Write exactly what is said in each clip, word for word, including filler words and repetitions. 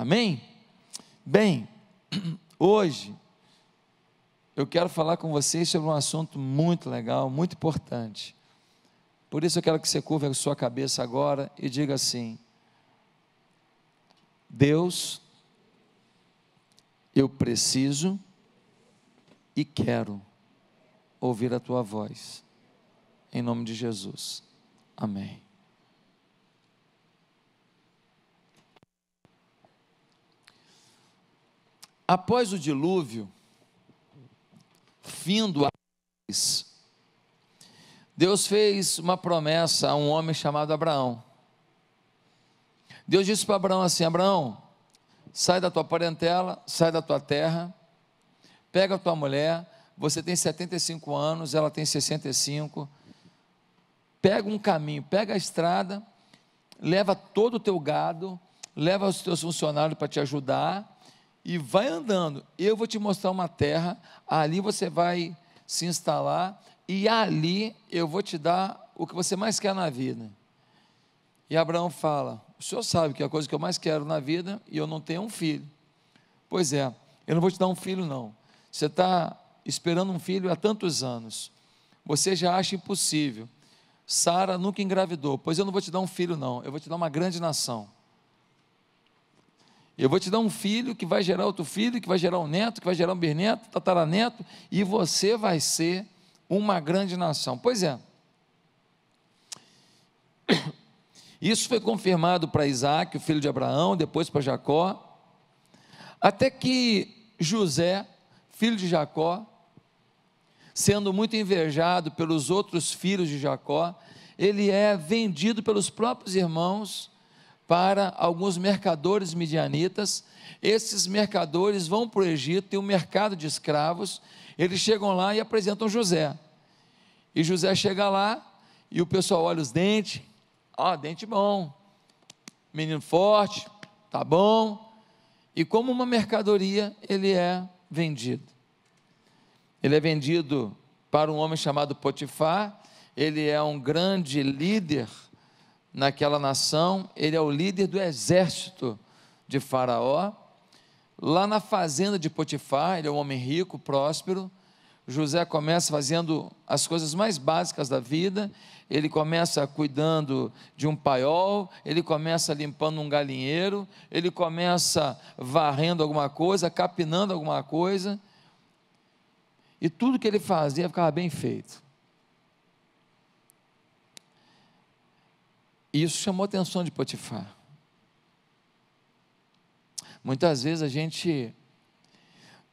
Amém? Bem, hoje eu quero falar com vocês sobre um assunto muito legal, muito importante. Por isso eu quero que você curve a sua cabeça agora e diga assim: Deus, eu preciso e quero ouvir a tua voz, em nome de Jesus, amém. Após o dilúvio, findo a paz, Deus fez uma promessa a um homem chamado Abraão. Deus disse para Abraão assim: Abraão, sai da tua parentela, sai da tua terra, pega a tua mulher, você tem setenta e cinco anos, ela tem sessenta e cinco, pega um caminho, pega a estrada, leva todo o teu gado, leva os teus funcionários para te ajudar, e vai andando, eu vou te mostrar uma terra, ali você vai se instalar, e ali eu vou te dar o que você mais quer na vida. E Abraão fala: o senhor sabe que a coisa que eu mais quero na vida, e eu não tenho um filho. Pois é, eu não vou te dar um filho não, você está esperando um filho há tantos anos, você já acha impossível, Sara nunca engravidou, pois eu não vou te dar um filho não, eu vou te dar uma grande nação, eu vou te dar um filho que vai gerar outro filho, que vai gerar um neto, que vai gerar um bisneto, tataraneto, e você vai ser uma grande nação. Pois é, isso foi confirmado para Isaac, o filho de Abraão, depois para Jacó, até que José, filho de Jacó, sendo muito invejado pelos outros filhos de Jacó, ele é vendido pelos próprios irmãos para alguns mercadores midianitas. Esses mercadores vão para o Egito, tem um mercado de escravos, eles chegam lá e apresentam José, e José chega lá, e o pessoal olha os dentes, ó, dente bom, menino forte, tá bom, e como uma mercadoria, ele é vendido, ele é vendido para um homem chamado Potifar. Ele é um grande líder naquela nação, ele é o líder do exército de Faraó. Lá na fazenda de Potifar, ele é um homem rico, próspero. José começa fazendo as coisas mais básicas da vida, ele começa cuidando de um paiol, ele começa limpando um galinheiro, ele começa varrendo alguma coisa, capinando alguma coisa, e tudo que ele fazia ficava bem feito. E isso chamou a atenção de Potifar. Muitas vezes a gente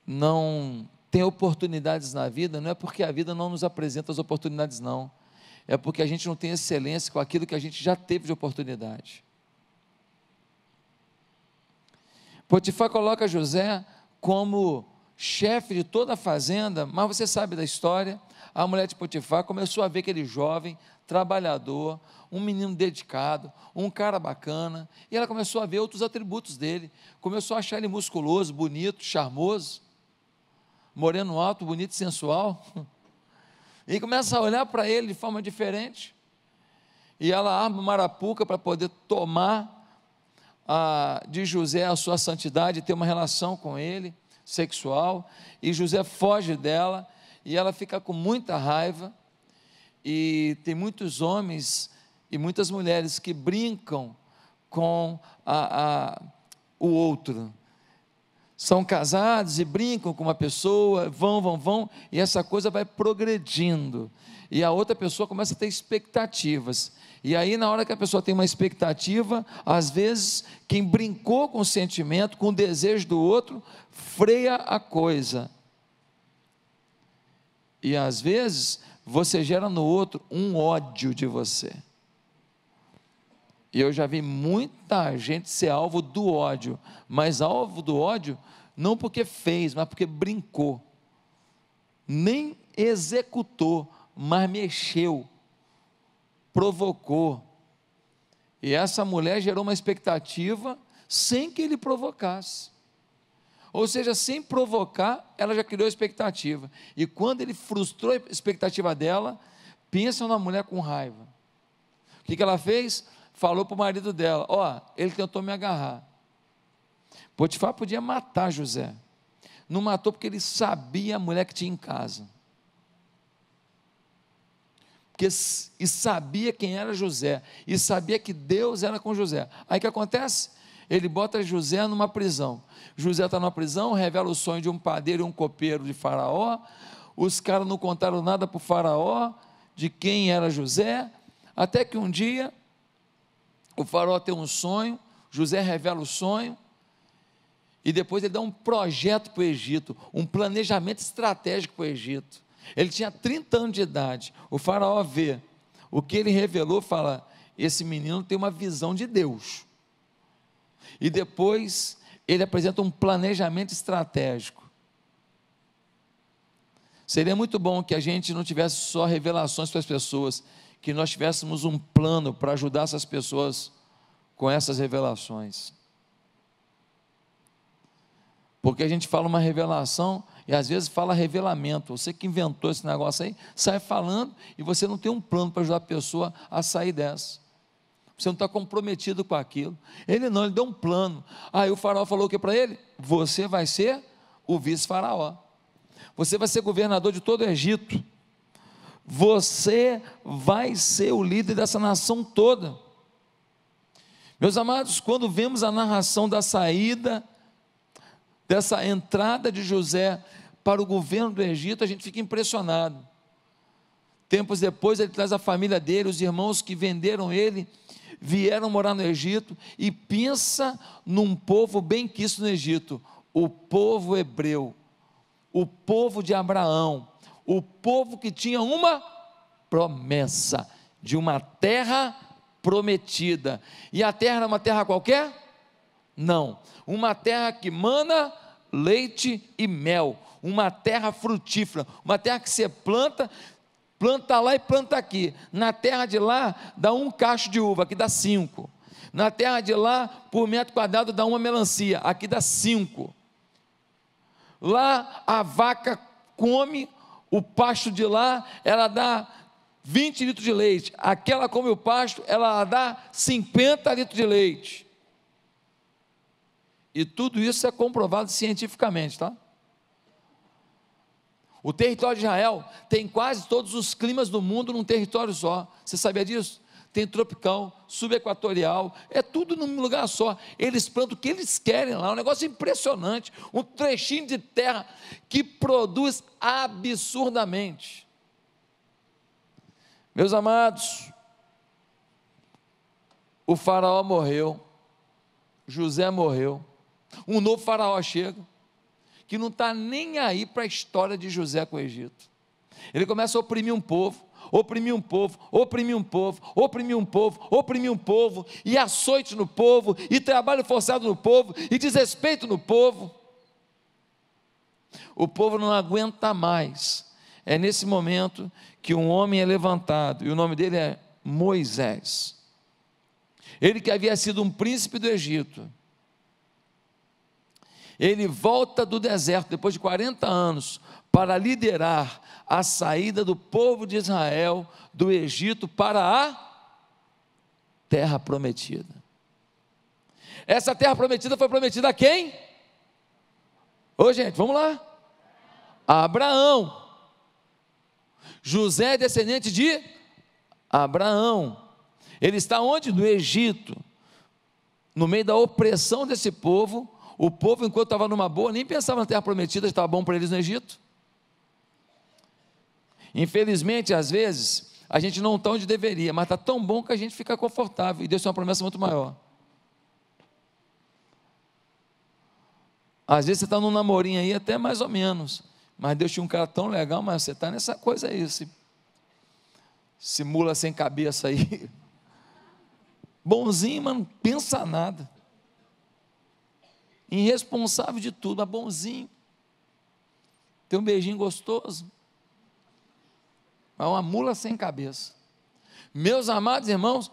não tem oportunidades na vida, não é porque a vida não nos apresenta as oportunidades não, é porque a gente não tem excelência com aquilo que a gente já teve de oportunidade. Potifar coloca José como chefe de toda a fazenda, mas você sabe da história, a mulher de Potifar começou a ver aquele jovem, trabalhador, um menino dedicado, um cara bacana, e ela começou a ver outros atributos dele, começou a achar ele musculoso, bonito, charmoso, moreno alto, bonito e sensual, e começa a olhar para ele de forma diferente, e ela arma uma arapuca para poder tomar a, de José a sua santidade, ter uma relação com ele, sexual, e José foge dela, e ela fica com muita raiva. E tem muitos homens e muitas mulheres que brincam com a, a, o outro, são casados e brincam com uma pessoa, vão, vão, vão, e essa coisa vai progredindo, e a outra pessoa começa a ter expectativas, e aí na hora que a pessoa tem uma expectativa, às vezes quem brincou com o sentimento, com o desejo do outro, freia a coisa, e às vezes você gera no outro um ódio de você, e eu já vi muita gente ser alvo do ódio, mas alvo do ódio, não porque fez, mas porque brincou, nem executou, mas mexeu, provocou, e essa mulher gerou uma expectativa, sem que ele provocasse, ou seja, sem provocar, ela já criou expectativa, e quando ele frustrou a expectativa dela, pensa na mulher com raiva, o que, que ela fez? Falou para o marido dela: ó, ele tentou me agarrar, Potifar podia matar José, não matou porque ele sabia a mulher que tinha em casa, porque, e sabia quem era José, e sabia que Deus era com José. Aí o que acontece? Ele bota José numa prisão, José está numa prisão, revela o sonho de um padeiro e um copeiro de Faraó, os caras não contaram nada para o Faraó, de quem era José, até que um dia, o Faraó tem um sonho, José revela o sonho, e depois ele dá um projeto para o Egito, um planejamento estratégico para o Egito. Ele tinha trinta anos de idade, o Faraó vê, o que ele revelou, fala, esse menino tem uma visão de Deus, e depois ele apresenta um planejamento estratégico. Seria muito bom que a gente não tivesse só revelações para as pessoas, que nós tivéssemos um plano para ajudar essas pessoas com essas revelações, porque a gente fala uma revelação, e às vezes fala revelamento, você que inventou esse negócio aí, sai falando, e você não tem um plano para ajudar a pessoa a sair dessa, você não está comprometido com aquilo. Ele não, ele deu um plano. Aí o Faraó falou o que para ele? Você vai ser o vice-faraó, você vai ser governador de todo o Egito, você vai ser o líder dessa nação toda. Meus amados, quando vemos a narração da saída, dessa entrada de José para o governo do Egito, a gente fica impressionado. Tempos depois ele traz a família dele, os irmãos que venderam ele, vieram morar no Egito, e pensa num povo bem quisto no Egito, o povo hebreu, o povo de Abraão, o povo que tinha uma promessa, de uma terra prometida. E a terra era uma terra qualquer? Não, uma terra que mana leite e mel, uma terra frutífera, uma terra que você planta, planta lá e planta aqui, na terra de lá dá um cacho de uva, aqui dá cinco, na terra de lá por metro quadrado dá uma melancia, aqui dá cinco, lá a vaca come o pasto de lá, ela dá vinte litros de leite, aqui ela come o pasto, ela dá cinquenta litros de leite, e tudo isso é comprovado cientificamente, tá? O território de Israel tem quase todos os climas do mundo num território só, você sabia disso? Tem tropical, subequatorial, é tudo num lugar só, eles plantam o que eles querem lá, um negócio impressionante, um trechinho de terra que produz absurdamente. Meus amados, o Faraó morreu, José morreu, um novo Faraó chega, que não está nem aí para a história de José com o Egito, ele começa a oprimir um povo, oprimir um povo, oprimir um povo, oprimir um povo, oprimir um povo, e açoite no povo, e trabalho forçado no povo, e desrespeito no povo, o povo não aguenta mais. É nesse momento que um homem é levantado, e o nome dele é Moisés, ele que havia sido um príncipe do Egito, ele volta do deserto, depois de quarenta anos, para liderar a saída do povo de Israel, do Egito, para a terra prometida. Essa terra prometida foi prometida a quem? Ô gente, vamos lá, a Abraão. José é descendente de Abraão, ele está onde? No Egito, no meio da opressão desse povo. O povo, enquanto estava numa boa, nem pensava na terra prometida, estava bom para eles no Egito. Infelizmente, às vezes, a gente não está onde deveria, mas está tão bom que a gente fica confortável, e Deus tem uma promessa muito maior. Às vezes você está num namorinho aí, até mais ou menos, mas Deus tinha um cara tão legal, mas você está nessa coisa aí, esse, esse mula sem cabeça aí, bonzinho, mas não pensa nada, irresponsável de tudo, mas bonzinho, tem um beijinho gostoso, mas uma mula sem cabeça. Meus amados irmãos,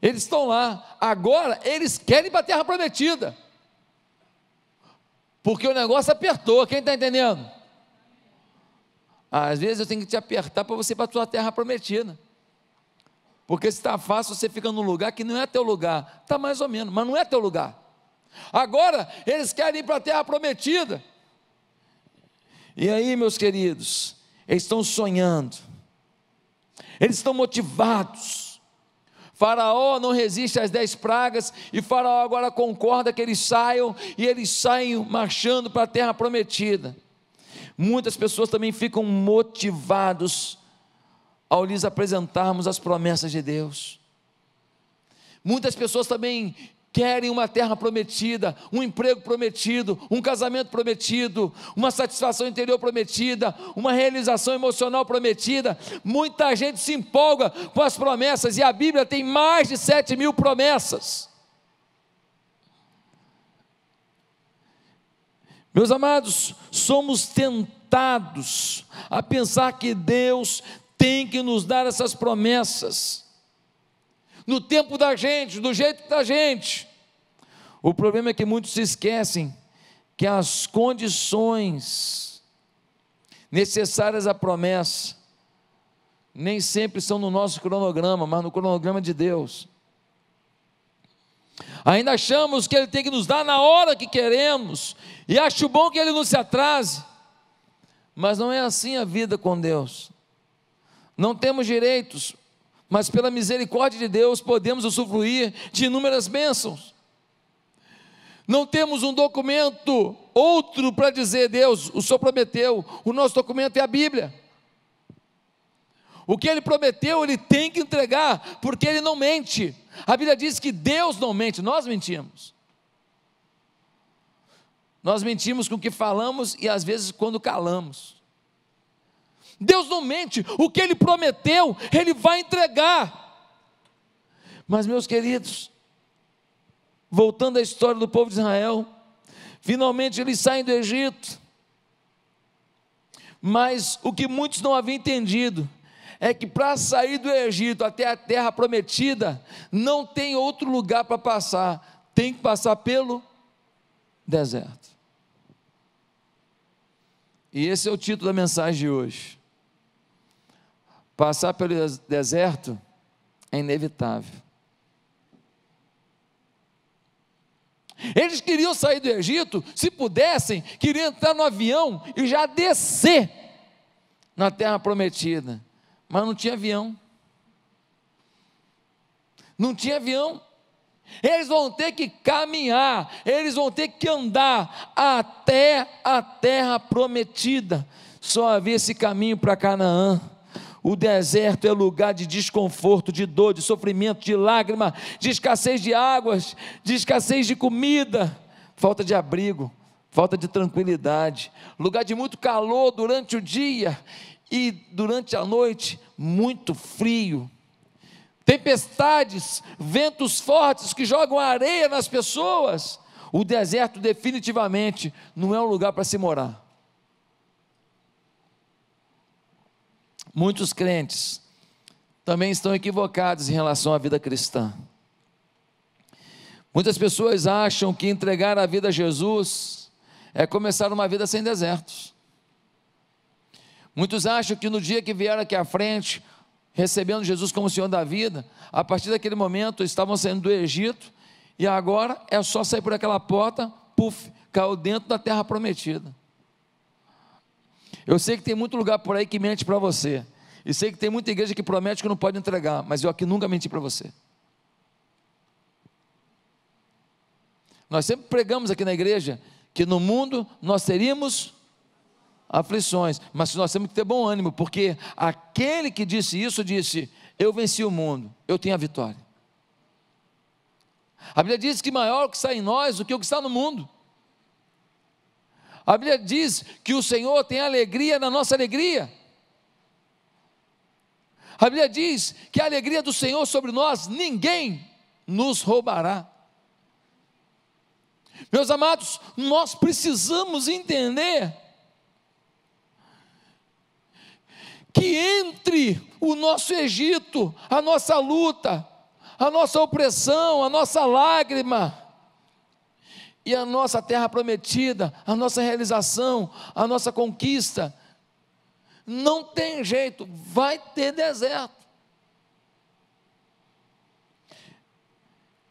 eles estão lá, agora eles querem ir para a terra prometida, porque o negócio apertou, quem está entendendo? Às vezes eu tenho que te apertar para você ir para a tua terra prometida, porque se está fácil você fica num lugar que não é teu lugar, está mais ou menos, mas não é teu lugar, Agora eles querem ir para a terra prometida. E aí, meus queridos, eles estão sonhando, eles estão motivados. Faraó não resiste às dez pragas, e Faraó agora concorda que eles saiam, e eles saem marchando para a terra prometida. Muitas pessoas também ficam motivados ao lhes apresentarmos as promessas de Deus. Muitas pessoas também querem uma terra prometida, um emprego prometido, um casamento prometido, uma satisfação interior prometida, uma realização emocional prometida. Muita gente se empolga com as promessas, e a Bíblia tem mais de sete mil promessas. Meus amados, somos tentados a pensar que Deus tem que nos dar essas promessas no tempo da gente, do jeito da gente. O problema é que muitos se esquecem que as condições necessárias à promessa nem sempre são no nosso cronograma, mas no cronograma de Deus. Ainda achamos que Ele tem que nos dar na hora que queremos, e acho bom que Ele não se atrase, mas não é assim a vida com Deus. Não temos direitos, mas pela misericórdia de Deus podemos usufruir de inúmeras bênçãos. Não temos um documento, outro, para dizer: Deus, o Senhor prometeu. O nosso documento é a Bíblia. O que Ele prometeu, Ele tem que entregar, porque Ele não mente. A Bíblia diz que Deus não mente, nós mentimos. Nós mentimos com o que falamos e às vezes quando calamos. Deus não mente, o que Ele prometeu, Ele vai entregar. Mas, meus queridos, voltando à história do povo de Israel, finalmente eles saem do Egito, mas o que muitos não haviam entendido é que para sair do Egito até a terra prometida, não tem outro lugar para passar, tem que passar pelo deserto. E esse é o título da mensagem de hoje. Passar pelo deserto é inevitável. Eles queriam sair do Egito, se pudessem, queriam entrar no avião e já descer na terra prometida, mas não tinha avião, não tinha avião, eles vão ter que caminhar, eles vão ter que andar até a terra prometida. Só havia esse caminho para Canaã. O deserto é lugar de desconforto, de dor, de sofrimento, de lágrima, de escassez de águas, de escassez de comida, falta de abrigo, falta de tranquilidade, lugar de muito calor durante o dia e durante a noite, muito frio, tempestades, ventos fortes que jogam areia nas pessoas. O deserto definitivamente não é um lugar para se morar. Muitos crentes também estão equivocados em relação à vida cristã. Muitas pessoas acham que entregar a vida a Jesus é começar uma vida sem desertos. Muitos acham que no dia que vieram aqui à frente, recebendo Jesus como Senhor da vida, a partir daquele momento estavam saindo do Egito, e agora é só sair por aquela porta, puf, caiu dentro da terra prometida. Eu sei que tem muito lugar por aí que mente para você, e sei que tem muita igreja que promete que não pode entregar, mas eu aqui nunca menti para você. Nós sempre pregamos aqui na igreja que no mundo nós teríamos aflições, mas nós temos que ter bom ânimo, porque aquele que disse isso, disse: eu venci o mundo, eu tenho a vitória. A Bíblia diz que maior o que está em nós do que o que está no mundo. A Bíblia diz que o Senhor tem alegria na nossa alegria. A Bíblia diz que a alegria do Senhor sobre nós, ninguém nos roubará. Meus amados, nós precisamos entender que entre o nosso Egito, a nossa luta, a nossa opressão, a nossa lágrima, e a nossa terra prometida, a nossa realização, a nossa conquista, não tem jeito, vai ter deserto.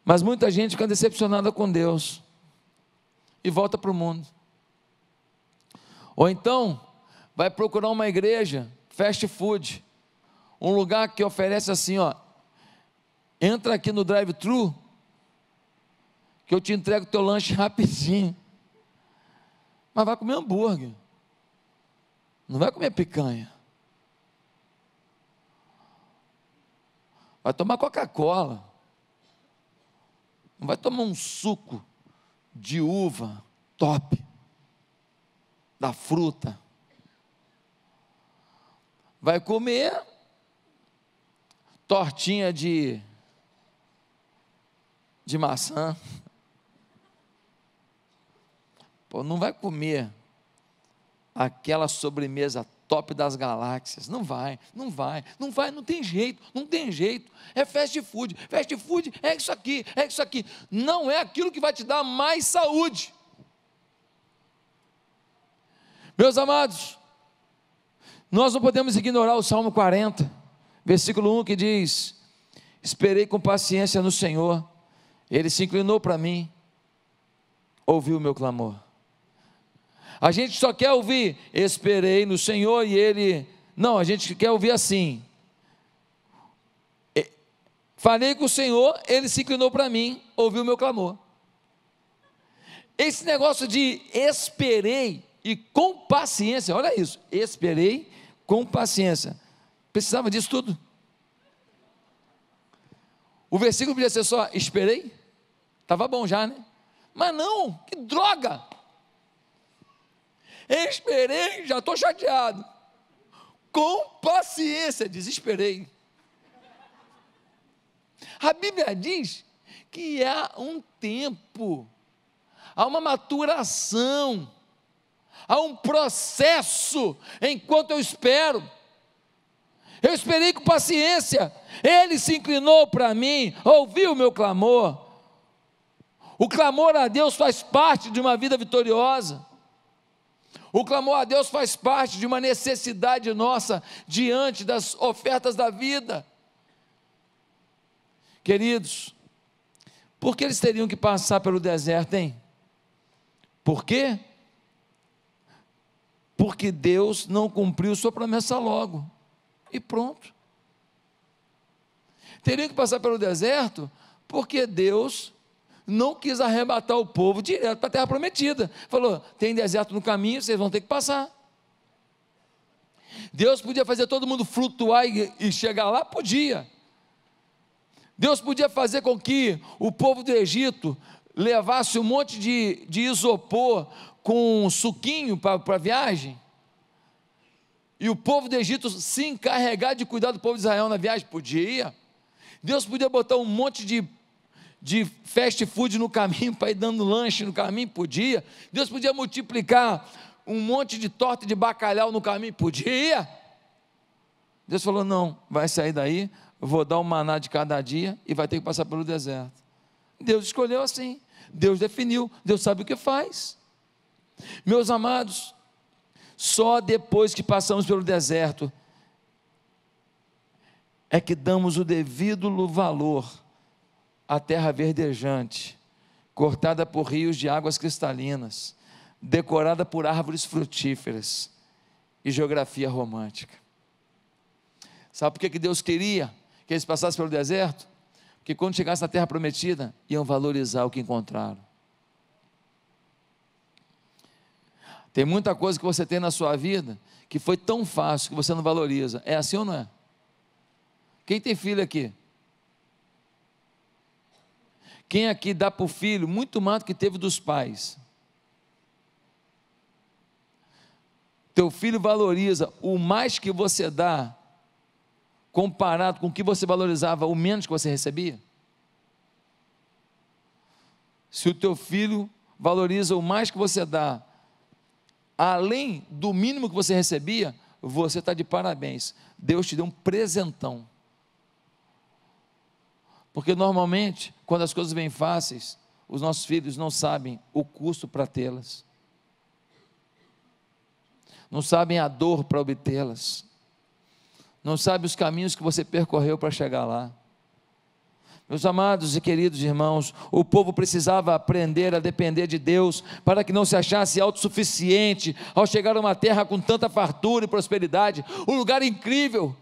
Mas muita gente fica decepcionada com Deus, e volta para o mundo. Ou então, vai procurar uma igreja, fast food, um lugar que oferece assim, ó, entra aqui no drive-thru, que eu te entrego o teu lanche rapidinho. Mas vai comer hambúrguer, não vai comer picanha. Vai tomar Coca-Cola, não vai tomar um suco de uva top, da fruta. Vai comer tortinha de, de maçã. Pô, não vai comer aquela sobremesa top das galáxias, não vai, não vai, não vai, não tem jeito, não tem jeito, é fast food, fast food é isso aqui, é isso aqui, não é aquilo que vai te dar mais saúde. Meus amados, nós não podemos ignorar o Salmo quarenta, versículo um, que diz: esperei com paciência no Senhor, Ele se inclinou para mim, ouviu o meu clamor. A gente só quer ouvir, esperei no Senhor e Ele, não, a gente quer ouvir assim, falei com o Senhor, Ele se inclinou para mim, ouviu o meu clamor. Esse negócio de esperei e com paciência, olha isso, esperei com paciência, precisava disso tudo? O versículo podia ser só, esperei, estava bom já, né? Mas não, que droga! Esperei, já estou chateado. Com paciência, desesperei. A Bíblia diz que há um tempo, há uma maturação, há um processo enquanto eu espero. Eu esperei com paciência, Ele se inclinou para mim, ouviu o meu clamor. O clamor a Deus faz parte de uma vida vitoriosa. O clamor a Deus faz parte de uma necessidade nossa diante das ofertas da vida. Queridos, por que eles teriam que passar pelo deserto, hein? Por quê? Porque Deus não cumpriu sua promessa logo. E pronto. Teriam que passar pelo deserto porque Deus não quis arrebatar o povo direto para a terra prometida, falou, tem deserto no caminho, vocês vão ter que passar. Deus podia fazer todo mundo flutuar e, e chegar lá, podia. Deus podia fazer com que o povo do Egito levasse um monte de, de isopor com suquinho para a viagem, e o povo do Egito se encarregar de cuidar do povo de Israel na viagem, podia. Deus podia botar um monte de de fast food no caminho, para ir dando lanche no caminho, podia. Deus podia multiplicar um monte de torta de bacalhau no caminho, podia. Deus falou, não, vai sair daí, vou dar um maná de cada dia, e vai ter que passar pelo deserto. Deus escolheu assim, Deus definiu, Deus sabe o que faz. Meus amados, só depois que passamos pelo deserto, é que damos o devido valor a terra verdejante, cortada por rios de águas cristalinas, decorada por árvores frutíferas e geografia romântica. Sabe por que Deus queria que eles passassem pelo deserto? Porque quando chegassem na terra prometida, iam valorizar o que encontraram. Tem muita coisa que você tem na sua vida que foi tão fácil que você não valoriza. É assim ou não é? Quem tem filho aqui? Quem aqui dá para o filho muito mais do que teve dos pais? Teu filho valoriza o mais que você dá, comparado com o que você valorizava, o menos que você recebia? Se o teu filho valoriza o mais que você dá, além do mínimo que você recebia, você está de parabéns. Deus te deu um presentão. Porque normalmente, quando as coisas vêm fáceis, os nossos filhos não sabem o custo para tê-las, não sabem a dor para obtê-las, não sabem os caminhos que você percorreu para chegar lá. Meus amados e queridos irmãos, o povo precisava aprender a depender de Deus, para que não se achasse autossuficiente ao chegar a uma terra com tanta fartura e prosperidade. Um lugar incrível,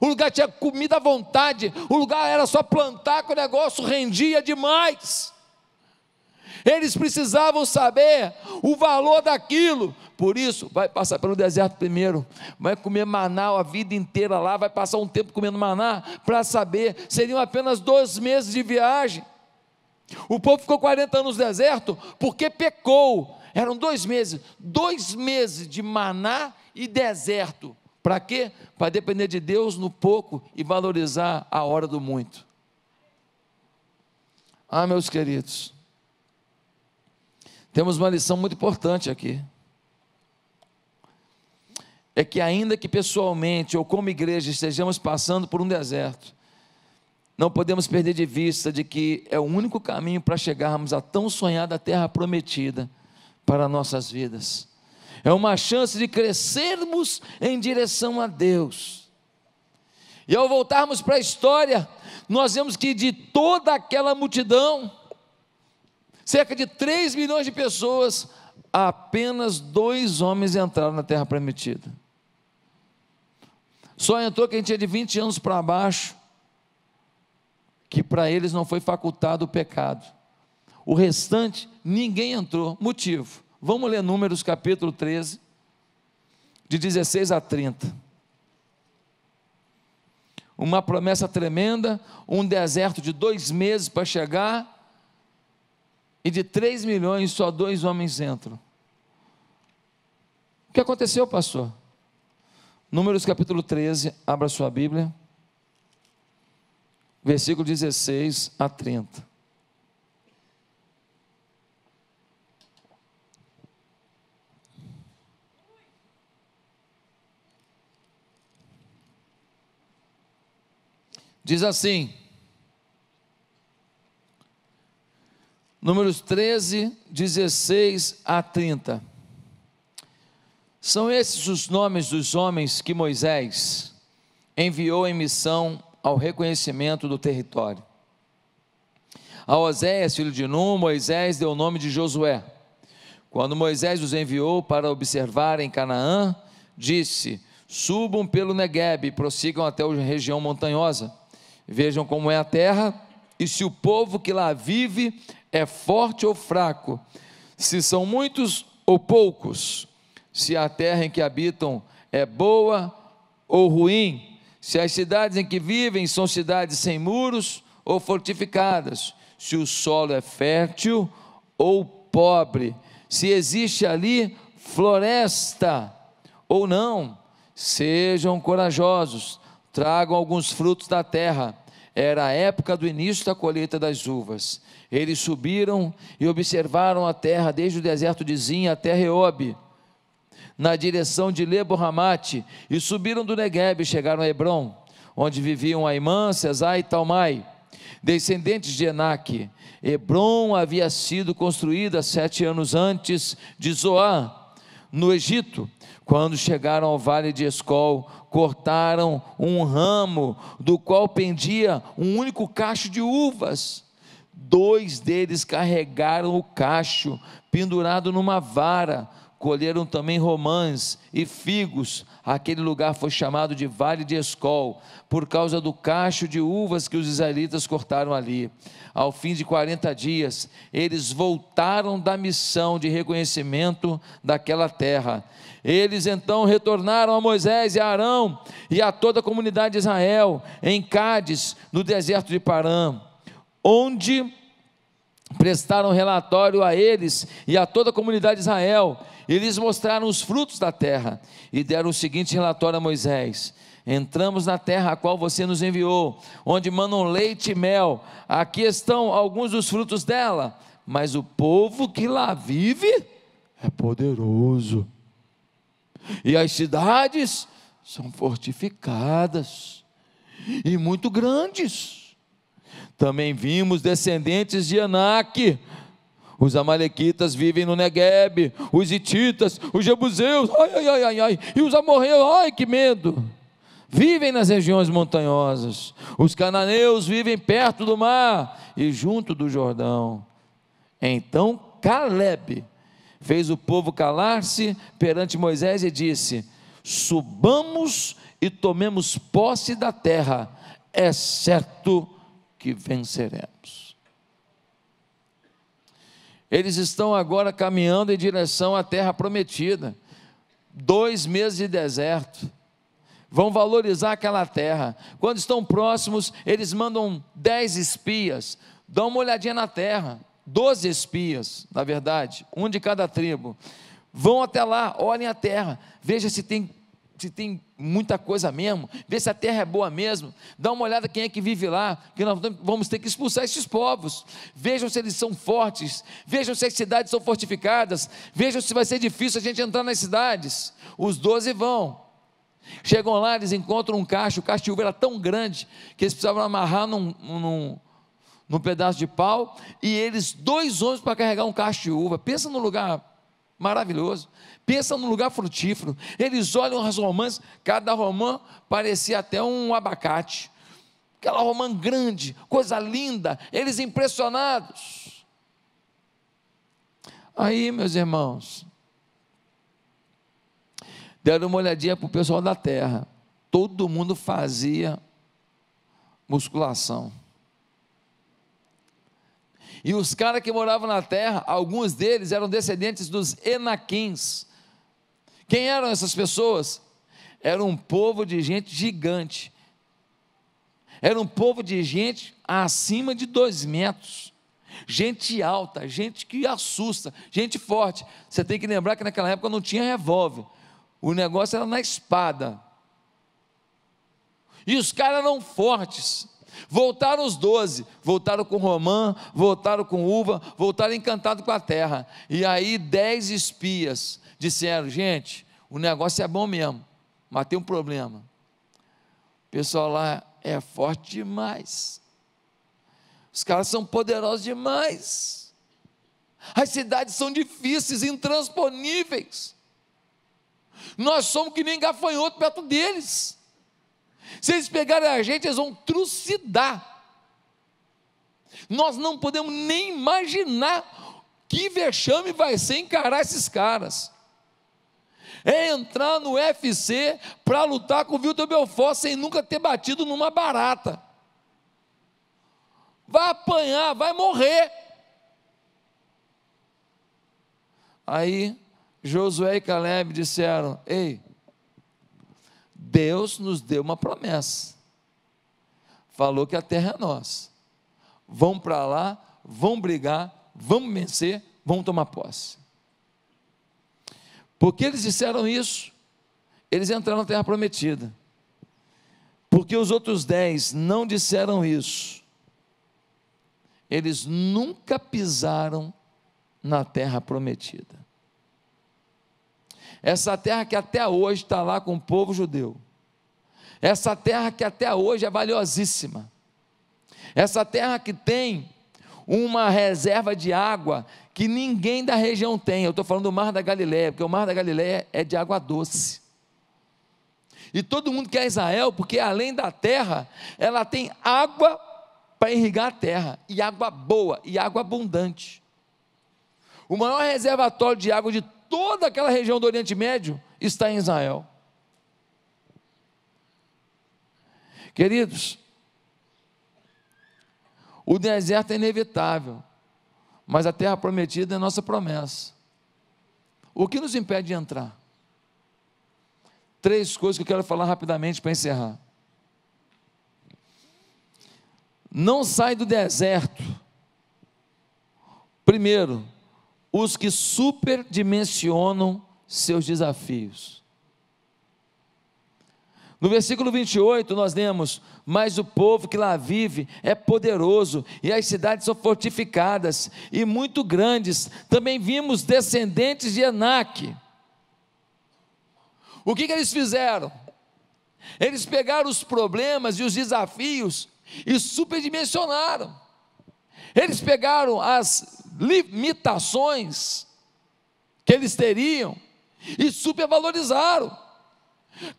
o lugar tinha comida à vontade, o lugar era só plantar que o negócio rendia demais. Eles precisavam saber o valor daquilo. Por isso, vai passar pelo deserto primeiro, vai comer maná a vida inteira lá, vai passar um tempo comendo maná, para saber, seriam apenas dois meses de viagem. O povo ficou quarenta anos no deserto, porque pecou, eram dois meses, dois meses de maná e deserto, para quê? Para depender de Deus no pouco, e valorizar a hora do muito. Ah, meus queridos, temos uma lição muito importante aqui, é que ainda que pessoalmente ou como igreja estejamos passando por um deserto, não podemos perder de vista de que é o único caminho para chegarmos à tão sonhada terra prometida para nossas vidas, é uma chance de crescermos em direção a Deus, e ao voltarmos para a história, nós vemos que de toda aquela multidão, cerca de três milhões de pessoas, apenas dois homens entraram na terra prometida. Só entrou quem tinha de vinte anos para baixo, que para eles não foi facultado o pecado. O restante, ninguém entrou. Motivo, vamos ler Números capítulo treze, de dezesseis a trinta, uma promessa tremenda, um deserto de dois meses para chegar, e de três milhões, só dois homens entram. O que aconteceu, pastor? Números capítulo treze, abra sua Bíblia, versículo dezesseis a trinta. Diz assim, Números treze, dezesseis a trinta, são esses os nomes dos homens que Moisés enviou em missão ao reconhecimento do território. A Oseias, filho de Num, Moisés deu o nome de Josué. Quando Moisés os enviou para observar em Canaã, disse, subam pelo Neguebe e prossigam até a região montanhosa, vejam como é a terra, e se o povo que lá vive é forte ou fraco, se são muitos ou poucos, se a terra em que habitam é boa ou ruim, se as cidades em que vivem são cidades sem muros ou fortificadas, se o solo é fértil ou pobre, se existe ali floresta ou não, sejam corajosos, tragam alguns frutos da terra. Era a época do início da colheita das uvas. Eles subiram e observaram a terra, desde o deserto de Zin até Reobe, na direção de Lebo-Ramate, e subiram do Neguebe e chegaram a Hebron, onde viviam Aimã, Cesai e Talmai, descendentes de Enaque. Hebron havia sido construída sete anos antes de Zoar, no Egito. Quando chegaram ao Vale de Escol, cortaram um ramo, do qual pendia um único cacho de uvas. Dois deles carregaram o cacho, pendurado numa vara. Colheram também romãs e figos. Aquele lugar foi chamado de Vale de Escol, por causa do cacho de uvas que os israelitas cortaram ali. Ao fim de quarenta dias, eles voltaram da missão de reconhecimento daquela terra. Eles então retornaram a Moisés e a Arão, e a toda a comunidade de Israel, em Cades, no deserto de Paran, onde prestaram relatório a eles e a toda a comunidade de Israel. Eles mostraram os frutos da terra, e deram o seguinte relatório a Moisés: entramos na terra a qual você nos enviou, onde mandam leite e mel, aqui estão alguns dos frutos dela, mas o povo que lá vive é poderoso, e as cidades são fortificadas, e muito grandes. Também vimos descendentes de Enaque. Os Amalequitas vivem no Neguebe, os Hititas, os Jebuseus, ai, ai, ai, ai, ai, e os Amorreus, ai, que medo. vivem nas regiões montanhosas, os cananeus vivem perto do mar e junto do Jordão. Então Caleb fez o povo calar-se perante Moisés e disse: subamos e tomemos posse da terra, é certo que venceremos. Eles estão agora caminhando em direção à terra prometida, dois meses de deserto, vão valorizar aquela terra. Quando estão próximos, eles mandam dez espias, dão uma olhadinha na terra, doze espias, na verdade, um de cada tribo, vão até lá, olhem a terra, vejam se tem, se tem muita coisa mesmo, vê se a terra é boa mesmo, dá uma olhada quem é que vive lá, que nós vamos ter que expulsar esses povos, vejam se eles são fortes, vejam se as cidades são fortificadas, vejam se vai ser difícil a gente entrar nas cidades. Os doze vão, chegam lá, eles encontram um cacho, o cacho de uva era tão grande, que eles precisavam amarrar num, num, num pedaço de pau, e eles, dois homens para carregar um cacho de uva. Pensa num lugar maravilhoso, pensa num lugar frutífero. Eles olham as romãs, cada romã parecia até um abacate, aquela romã grande, coisa linda, eles impressionados. Aí, meus irmãos, deram uma olhadinha para o pessoal da terra, todo mundo fazia musculação, e os caras que moravam na terra, alguns deles eram descendentes dos Enaquins. Quem eram essas pessoas? Era um povo de gente gigante, era um povo de gente acima de dois metros, gente alta, gente que assusta, gente forte. Você tem que lembrar que naquela época não tinha revólver, o negócio era na espada, e os caras eram fortes. Voltaram os doze, voltaram com romã, voltaram com uva, voltaram encantados com a terra. E aí dez espias disseram: gente, o negócio é bom mesmo, mas tem um problema, o pessoal lá é forte demais, os caras são poderosos demais, as cidades são difíceis, intransponíveis, nós somos que nem gafanhoto perto deles. Se eles pegarem a gente, eles vão trucidar. Nós não podemos nem imaginar que vexame vai ser encarar esses caras. É entrar no U F C para lutar com o Vitor Belfort sem nunca ter batido numa barata. Vai apanhar, vai morrer. Aí Josué e Caleb disseram: ei, Deus nos deu uma promessa, falou que a terra é nossa, vão para lá, vão brigar, vão vencer, vão tomar posse. Porque eles disseram isso, eles entraram na terra prometida. Porque os outros dez não disseram isso, eles nunca pisaram na terra prometida. Essa terra que até hoje está lá com o povo judeu, essa terra que até hoje é valiosíssima, essa terra que tem uma reserva de água que ninguém da região tem. Eu estou falando do Mar da Galileia, porque o Mar da Galileia é de água doce, e todo mundo quer Israel, porque além da terra, ela tem água para irrigar a terra, e água boa, e água abundante. O maior reservatório de água de toda aquela região do Oriente Médio está em Israel. Queridos, o deserto é inevitável, mas a terra prometida é nossa promessa. O que nos impede de entrar? Três coisas que eu quero falar rapidamente para encerrar. Não sai do deserto. Primeiro, os que superdimensionam seus desafios. No versículo vinte e oito nós lemos: mas o povo que lá vive é poderoso, e as cidades são fortificadas, e muito grandes. Também vimos descendentes de Enaque. O que que eles fizeram? Eles pegaram os problemas e os desafios e superdimensionaram. Eles pegaram as limitações que eles teriam e supervalorizaram.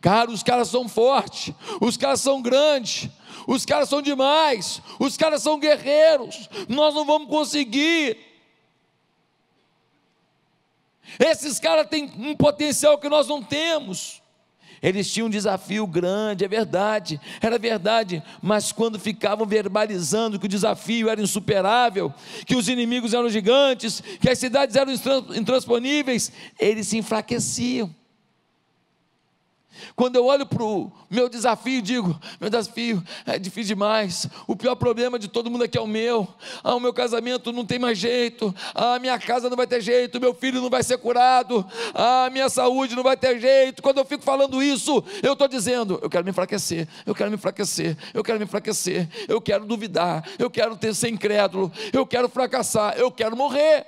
Cara, os caras são fortes, os caras são grandes, os caras são demais, os caras são guerreiros, nós não vamos conseguir. Esses caras têm um potencial que nós não temos. Eles tinham um desafio grande, é verdade, era verdade, mas quando ficavam verbalizando que o desafio era insuperável, que os inimigos eram gigantes, que as cidades eram intransponíveis, eles se enfraqueciam. Quando eu olho para o meu desafio e digo, meu desafio é difícil demais, o pior problema de todo mundo aqui é o meu, ah, o meu casamento não tem mais jeito, a ah, minha casa não vai ter jeito, meu filho não vai ser curado, a ah, minha saúde não vai ter jeito, quando eu fico falando isso, eu estou dizendo, eu quero me enfraquecer, eu quero me enfraquecer, eu quero me enfraquecer, eu quero duvidar, eu quero ter, ser incrédulo, eu quero fracassar, eu quero morrer.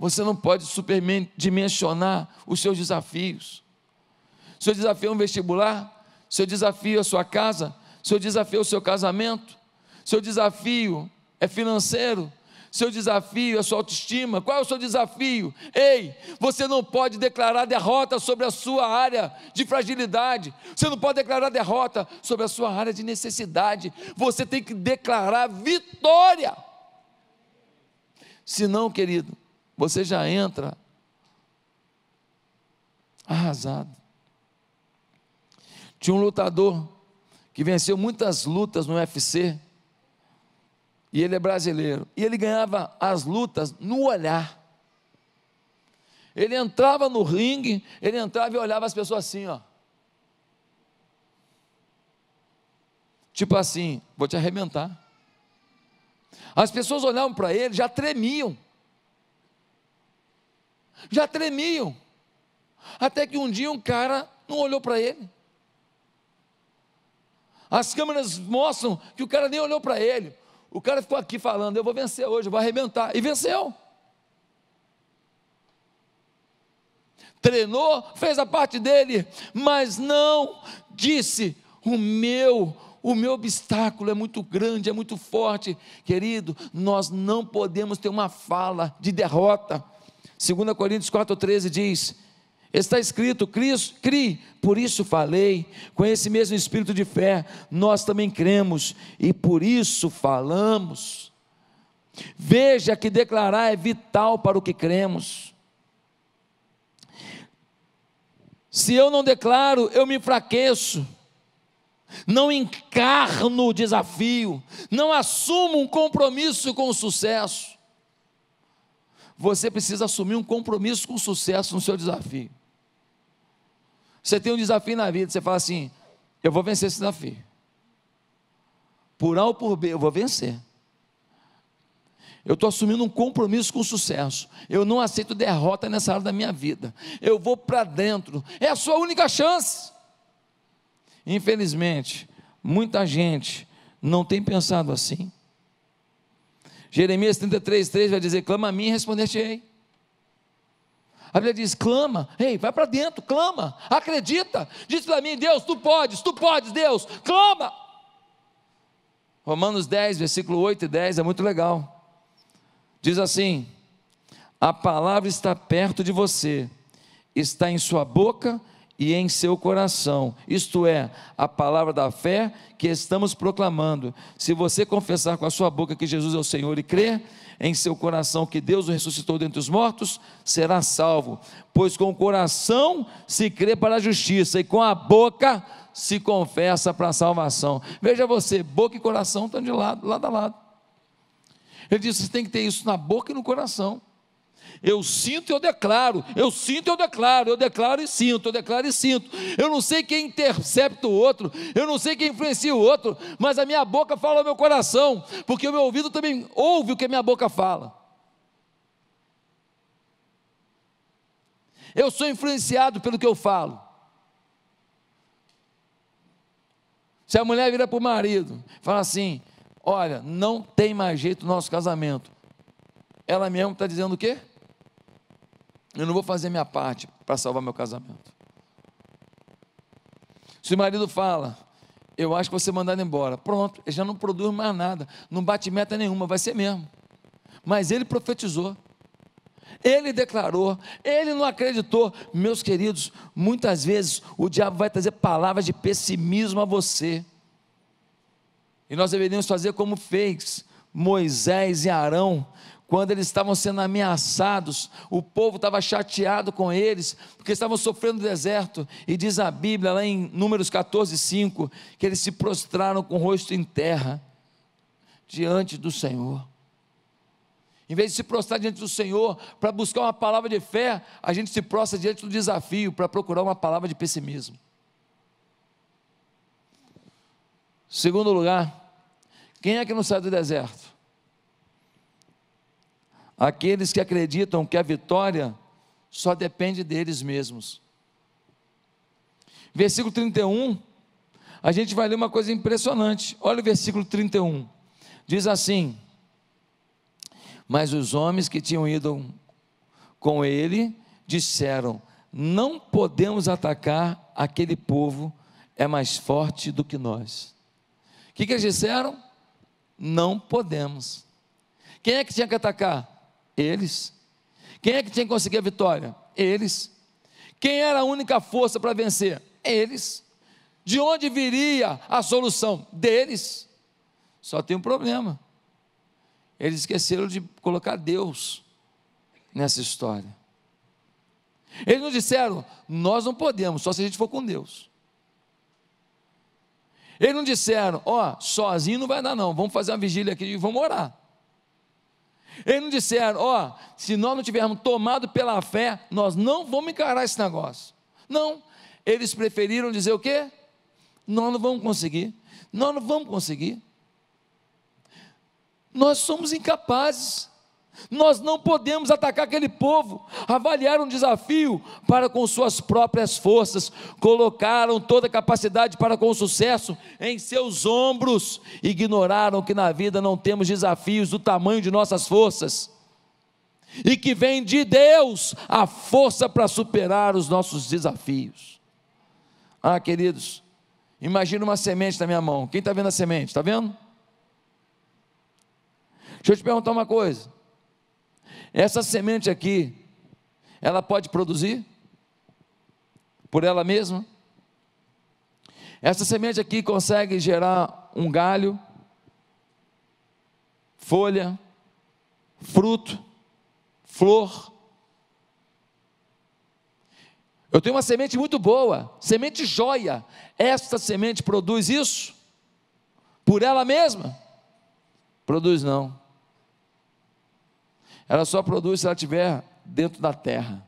Você não pode superdimensionar os seus desafios. Seu desafio é um vestibular, seu desafio é a sua casa, seu desafio é o seu casamento, seu desafio é financeiro, seu desafio é a sua autoestima. Qual é o seu desafio? Ei, você não pode declarar derrota sobre a sua área de fragilidade, você não pode declarar derrota sobre a sua área de necessidade, você tem que declarar vitória. Senão, querido, você já entra arrasado. Tinha um lutador que venceu muitas lutas no U F C, e ele é brasileiro, e ele ganhava as lutas no olhar. Ele entrava no ringue, ele entrava e olhava as pessoas assim, ó. Tipo assim, vou te arrebentar. As pessoas olhavam para ele, já tremiam. já tremiam, até que um dia um cara não olhou para ele, as câmeras mostram que o cara nem olhou para ele, o cara ficou aqui falando, eu vou vencer hoje, eu vou arrebentar, e venceu, treinou, fez a parte dele, mas não disse, o meu, o meu obstáculo é muito grande, é muito forte. Querido, nós não podemos ter uma fala de derrota. Segunda Coríntios quatro, treze diz, está escrito, crie, por isso falei, com esse mesmo espírito de fé, nós também cremos, e por isso falamos. Veja que declarar é vital para o que cremos. Se eu não declaro, eu me enfraqueço, não encarno o desafio, não assumo um compromisso com o sucesso. Você precisa assumir um compromisso com sucesso no seu desafio. Você tem um desafio na vida, você fala assim, eu vou vencer esse desafio, por A ou por B, eu vou vencer, eu estou assumindo um compromisso com sucesso, eu não aceito derrota nessa área da minha vida, eu vou para dentro, é a sua única chance. Infelizmente, muita gente não tem pensado assim. Jeremias trinta e três, três vai dizer, clama a mim e responder-te-ei. A Bíblia diz, clama, ei, vai para dentro, clama, acredita, diz para mim, Deus, tu podes, tu podes, Deus, clama. Romanos dez, versículo oito e dez, é muito legal, diz assim, a palavra está perto de você, está em sua boca e em seu coração, isto é, a palavra da fé que estamos proclamando. Se você confessar com a sua boca que Jesus é o Senhor e crer em seu coração que Deus o ressuscitou dentre os mortos, será salvo, pois com o coração se crê para a justiça, e com a boca se confessa para a salvação. Veja você, boca e coração estão de lado, lado a lado. Ele disse, você tem que ter isso na boca e no coração. Eu sinto e eu declaro, eu sinto e eu declaro, eu declaro e sinto, eu declaro e sinto, eu não sei quem intercepta o outro, eu não sei quem influencia o outro, mas a minha boca fala ao meu coração, porque o meu ouvido também ouve o que a minha boca fala. Eu sou influenciado pelo que eu falo. Se a mulher vira para o marido, fala assim, olha, não tem mais jeito no nosso casamento, ela mesma está dizendo o quê? Eu não vou fazer minha parte para salvar meu casamento. Se o marido fala, eu acho que vou ser mandado embora, pronto, ele já não produz mais nada, não bate meta nenhuma, vai ser mesmo, mas ele profetizou, ele declarou, ele não acreditou. Meus queridos, muitas vezes o diabo vai trazer palavras de pessimismo a você, e nós deveríamos fazer como fez Moisés e Arão. Quando eles estavam sendo ameaçados, o povo estava chateado com eles, porque estavam sofrendo no deserto, e diz a Bíblia lá em Números quatorze, cinco, que eles se prostraram com o rosto em terra, diante do Senhor. Em vez de se prostrar diante do Senhor, para buscar uma palavra de fé, a gente se prostra diante do desafio, para procurar uma palavra de pessimismo. Segundo lugar, quem é que não sai do deserto? Aqueles que acreditam que a vitória só depende deles mesmos. Versículo trinta e um, a gente vai ler uma coisa impressionante. Olha o versículo trinta e um, diz assim: mas os homens que tinham ido com ele disseram: não podemos atacar, aquele povo é mais forte do que nós. O que, que eles disseram? Não podemos. Quem é que tinha que atacar? Eles. Quem é que tinha que conseguir a vitória? Eles. Quem era a única força para vencer? Eles. De onde viria a solução? Deles. Só tem um problema: eles esqueceram de colocar Deus nessa história. Eles não disseram: nós não podemos, só se a gente for com Deus. Eles não disseram: ó, oh, sozinho não vai dar não, vamos fazer uma vigília aqui e vamos orar. Eles não disseram: ó, oh, se nós não tivermos tomado pela fé, nós não vamos encarar esse negócio. Não, eles preferiram dizer o quê? Nós não vamos conseguir, nós não vamos conseguir, nós somos incapazes, nós não podemos atacar aquele povo. Avaliaram um desafio para com suas próprias forças, colocaram toda a capacidade para com o sucesso em seus ombros, ignoraram que na vida não temos desafios do tamanho de nossas forças, e que vem de Deus a força para superar os nossos desafios. Ah, queridos, imagina uma semente na minha mão. Quem está vendo a semente? Está vendo? Deixa eu te perguntar uma coisa: essa semente aqui, ela pode produzir por ela mesma? Essa semente aqui consegue gerar um galho, folha, fruto, flor? Eu tenho uma semente muito boa, semente joia. Esta semente produz isso por ela mesma? Produz não. Ela só produz se ela estiver dentro da terra.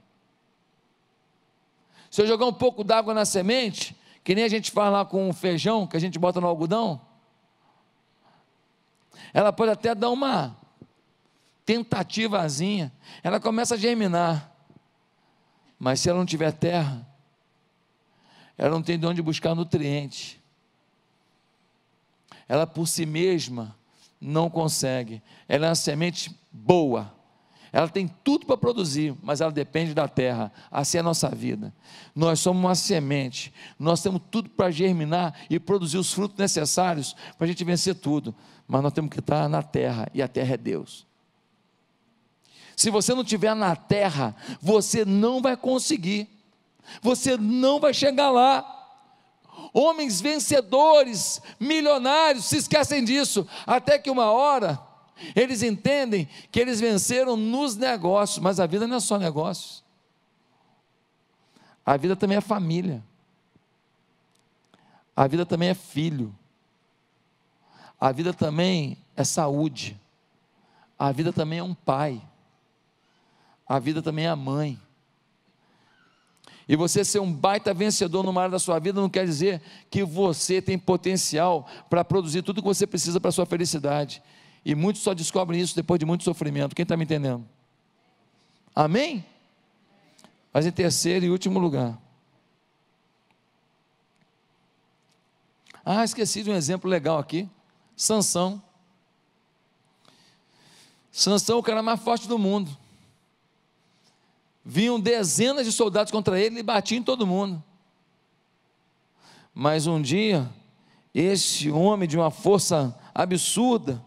Se eu jogar um pouco d'água na semente, que nem a gente faz lá com o feijão, que a gente bota no algodão, ela pode até dar uma tentativazinha, ela começa a germinar, mas se ela não tiver terra, ela não tem de onde buscar nutriente, ela por si mesma não consegue. Ela é uma semente boa, ela tem tudo para produzir, mas ela depende da terra. Assim é a nossa vida. Nós somos uma semente, nós temos tudo para germinar e produzir os frutos necessários para a gente vencer tudo, mas nós temos que estar na terra, e a terra é Deus. Se você não estiver na terra, você não vai conseguir, você não vai chegar lá. Homens vencedores, milionários, se esquecem disso, até que uma hora eles entendem que eles venceram nos negócios. Mas a vida não é só negócios, a vida também é família, a vida também é filho, a vida também é saúde, a vida também é um pai, a vida também é a mãe. E você ser um baita vencedor numa área da sua vida não quer dizer que você tem potencial para produzir tudo o que você precisa para a sua felicidade. E muitos só descobrem isso depois de muito sofrimento. Quem está me entendendo? Amém? Mas em terceiro e último lugar, ah, esqueci de um exemplo legal aqui: Sansão. Sansão, o cara mais forte do mundo. Vinham dezenas de soldados contra ele, ele batia em todo mundo. Mas um dia, esse homem de uma força absurda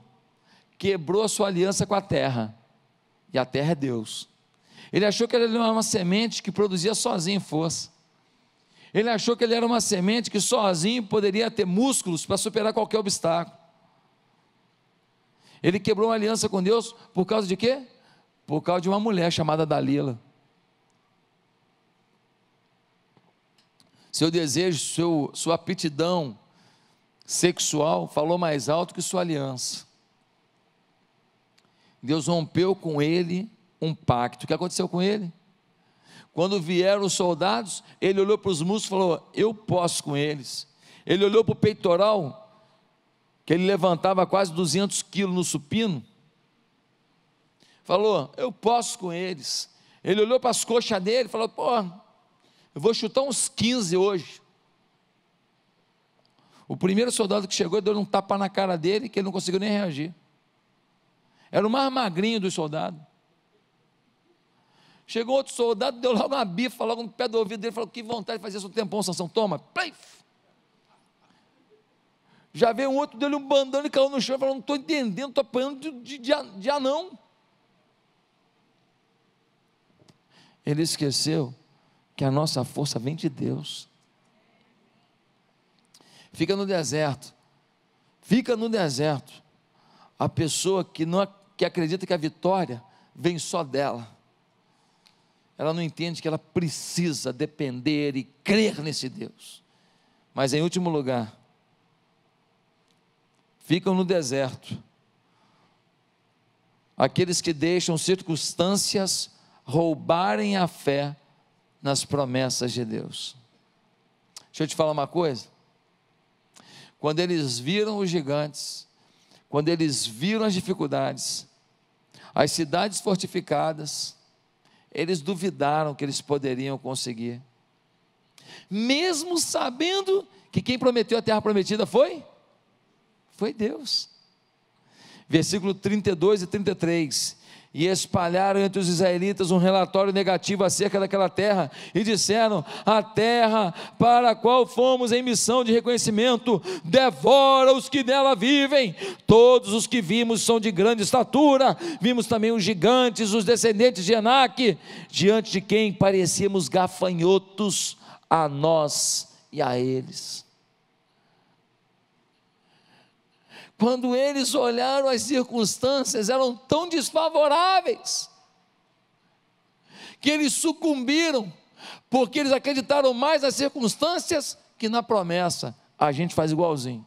quebrou a sua aliança com a terra, e a terra é Deus. Ele achou que ele era uma semente que produzia sozinho força. Ele achou que ele era uma semente que sozinho poderia ter músculos para superar qualquer obstáculo. Ele quebrou uma aliança com Deus por causa de quê? Por causa de uma mulher chamada Dalila. Seu desejo, seu, sua aptidão sexual falou mais alto que sua aliança. Deus rompeu com ele um pacto. O que aconteceu com ele? Quando vieram os soldados, ele olhou para os músculos e falou: eu posso com eles. Ele olhou para o peitoral, que ele levantava quase duzentos quilos no supino, falou: eu posso com eles. Ele olhou para as coxas dele e falou: pô, eu vou chutar uns quinze hoje. O primeiro soldado que chegou deu um tapa na cara dele, que ele não conseguiu nem reagir. Era o mais magrinho dos soldados. Chegou outro soldado, deu logo uma bifa, logo no pé do ouvido dele, falou: que vontade de fazer isso um tempão, Sansão, toma. Pleif. Já veio um outro, deu-lhe um bandano e caiu no chão, falou: não estou entendendo, estou apanhando de, de, de anão. Ele esqueceu que a nossa força vem de Deus. Fica no deserto, fica no deserto, a pessoa que, não, que acredita que a vitória vem só dela. Ela não entende que ela precisa depender e crer nesse Deus. Mas em último lugar, ficam no deserto aqueles que deixam circunstâncias roubarem a fé nas promessas de Deus. Deixa eu te falar uma coisa. Quando eles viram os gigantes, quando eles viram as dificuldades, as cidades fortificadas, eles duvidaram que eles poderiam conseguir, mesmo sabendo que quem prometeu a terra prometida foi? Foi Deus. Versículo trinta e dois e trinta e três: e espalharam entre os israelitas um relatório negativo acerca daquela terra, e disseram: a terra para a qual fomos em missão de reconhecimento devora os que nela vivem. Todos os que vimos são de grande estatura. Vimos também os gigantes, os descendentes de Enaque, diante de quem parecíamos gafanhotos a nós e a eles. Quando eles olharam, as circunstâncias eram tão desfavoráveis, que eles sucumbiram, porque eles acreditaram mais nas circunstâncias que na promessa. A gente faz igualzinho.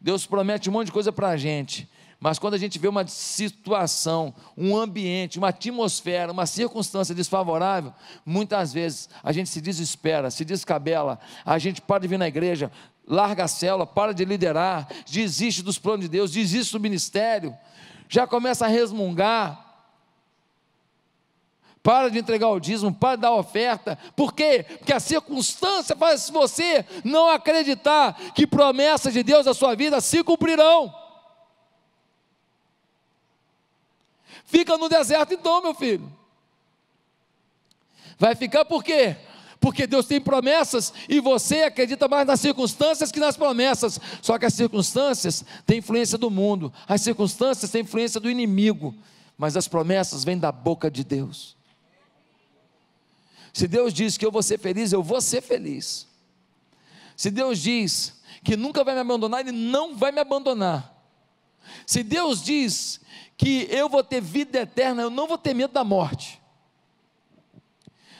Deus promete um monte de coisa para a gente, mas quando a gente vê uma situação, um ambiente, uma atmosfera, uma circunstância desfavorável, muitas vezes a gente se desespera, se descabela, a gente para de vir na igreja, larga a célula, para de liderar, desiste dos planos de Deus, desiste do ministério, já começa a resmungar, para de entregar o dízimo, para de dar oferta. Por quê? Porque a circunstância faz você não acreditar que promessas de Deus na sua vida se cumprirão. Fica no deserto então, meu filho. Vai ficar por quê? Porque Deus tem promessas e você acredita mais nas circunstâncias que nas promessas. Só que as circunstâncias têm influência do mundo, as circunstâncias têm influência do inimigo, mas as promessas vêm da boca de Deus. Se Deus diz que eu vou ser feliz, eu vou ser feliz. Se Deus diz que nunca vai me abandonar, Ele não vai me abandonar. Se Deus diz que eu vou ter vida eterna, eu não vou ter medo da morte.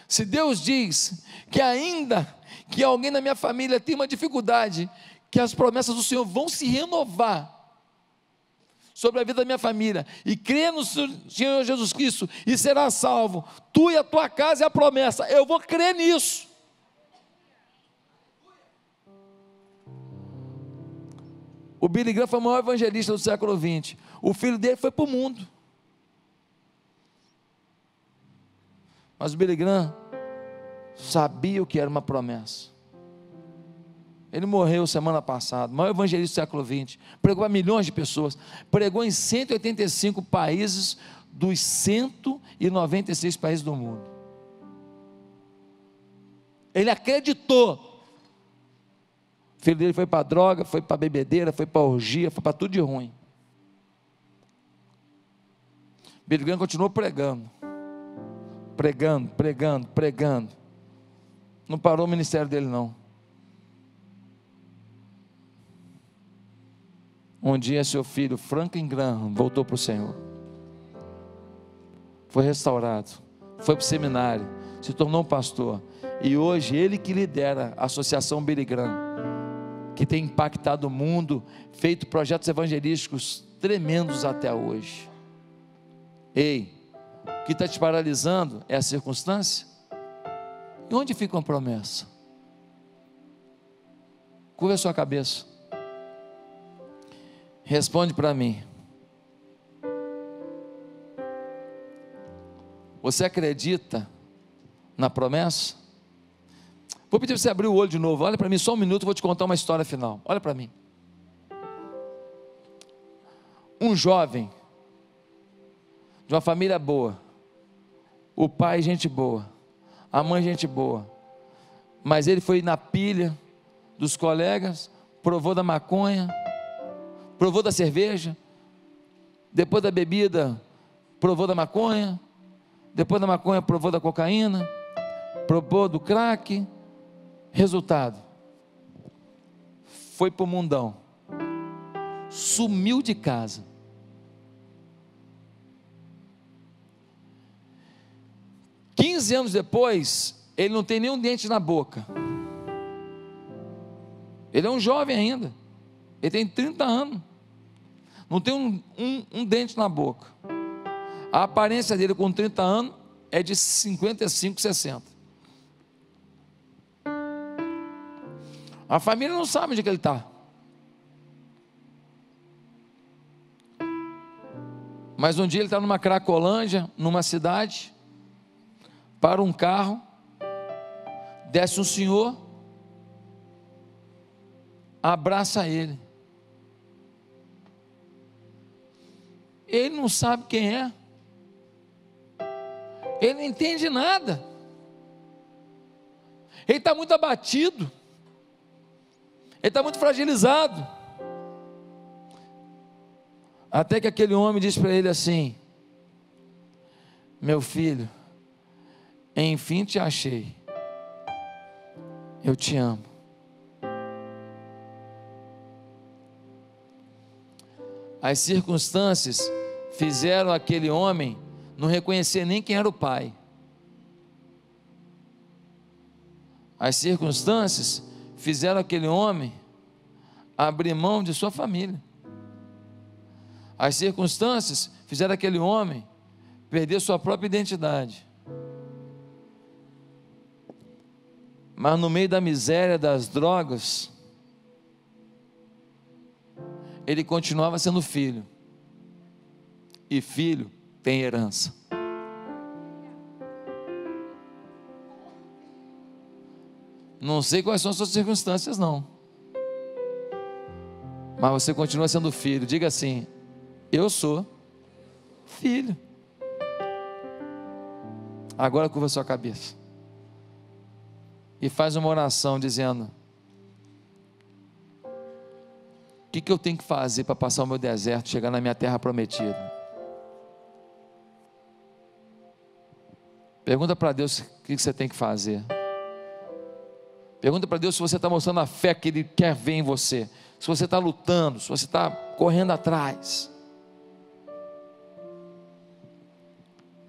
Se Deus diz que ainda que alguém na minha família tem uma dificuldade, que as promessas do Senhor vão se renovar sobre a vida da minha família, e crê no Senhor Jesus Cristo e será salvo, tu e a tua casa é a promessa. Eu vou crer nisso. O Billy Graham foi o maior evangelista do século vinte, o filho dele foi para o mundo, mas o Billy Graham sabia o que era uma promessa. Ele morreu semana passada, maior evangelista do século vinte, pregou a milhões de pessoas, pregou em cento e oitenta e cinco países, dos cento e noventa e seis países do mundo. Ele acreditou. O filho dele foi para droga, foi para bebedeira, foi para orgia, foi para tudo de ruim, Billy Graham continuou pregando, pregando, pregando, pregando, não parou o ministério dele não. Um dia seu filho Franklin Graham voltou para o Senhor, foi restaurado, foi para o seminário, se tornou um pastor, e hoje ele que lidera a associação Billy Graham, que tem impactado o mundo, feito projetos evangelísticos tremendos até hoje. Ei, o que está te paralisando é a circunstância? E onde fica uma promessa? Curva a sua cabeça, responde para mim, você acredita na promessa? Vou pedir para você abrir o olho de novo, olha para mim, só um minuto, vou te contar uma história final, olha para mim. Um jovem, de uma família boa, o pai gente boa, a mãe gente boa, mas ele foi na pilha dos colegas, provou da maconha, provou da cerveja, depois da bebida, provou da maconha, depois da maconha provou da cocaína, provou do crack, resultado, foi para o mundão, sumiu de casa. quinze anos depois, ele não tem nenhum dente na boca, ele é um jovem ainda, ele tem trinta anos, não tem um, um, um dente na boca, a aparência dele com trinta anos é de cinquenta e cinco, sessenta, a família não sabe onde que ele está, mas um dia ele está numa cracolândia, numa cidade, para um carro, desce um senhor, abraça ele, ele não sabe quem é, ele não entende nada, ele está muito abatido, ele está muito fragilizado, até que aquele homem diz para ele assim, meu filho, enfim te achei, eu te amo. As circunstâncias fizeram aquele homem não reconhecer nem quem era o pai, as circunstâncias fizeram aquele homem abrir mão de sua família, as circunstâncias fizeram aquele homem perder sua própria identidade, mas no meio da miséria das drogas, ele continuava sendo filho, e filho tem herança. Não sei quais são as suas circunstâncias não, mas você continua sendo filho, diga assim, eu sou filho. Agora curva a sua cabeça, e faz uma oração dizendo, o que, que eu tenho que fazer para passar o meu deserto, chegar na minha terra prometida? Pergunta para Deus o que, que você tem que fazer, pergunta para Deus se você está mostrando a fé que Ele quer ver em você, se você está lutando, se você está correndo atrás.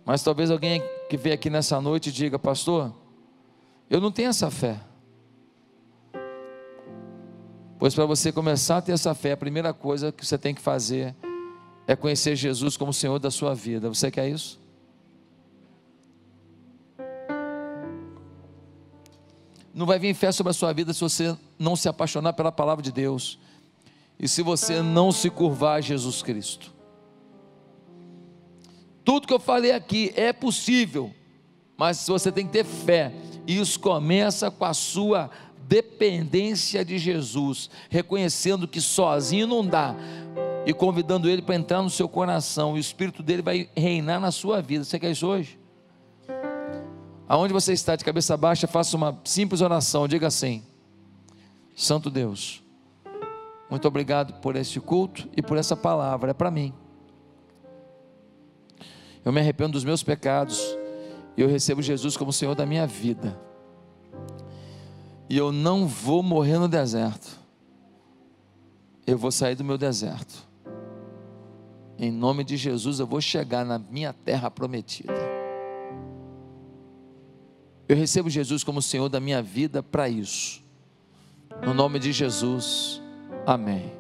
Mas talvez alguém que veio aqui nessa noite diga, pastor, eu não tenho essa fé. Pois para você começar a ter essa fé, a primeira coisa que você tem que fazer é conhecer Jesus como o Senhor da sua vida. Você quer isso? Não vai vir fé sobre a sua vida se você não se apaixonar pela palavra de Deus, e se você não se curvar a Jesus Cristo. Tudo que eu falei aqui é possível, mas você tem que ter fé. Isso começa com a sua dependência de Jesus, reconhecendo que sozinho não dá, e convidando Ele para entrar no seu coração, e o Espírito dEle vai reinar na sua vida. Você quer isso hoje? Aonde você está, de cabeça baixa, faça uma simples oração, diga assim, Santo Deus, muito obrigado por esse culto, e por essa palavra, é para mim, eu me arrependo dos meus pecados, e eu recebo Jesus como Senhor da minha vida, e eu não vou morrer no deserto, eu vou sair do meu deserto, em nome de Jesus eu vou chegar na minha terra prometida, eu recebo Jesus como Senhor da minha vida para isso, no nome de Jesus, amém.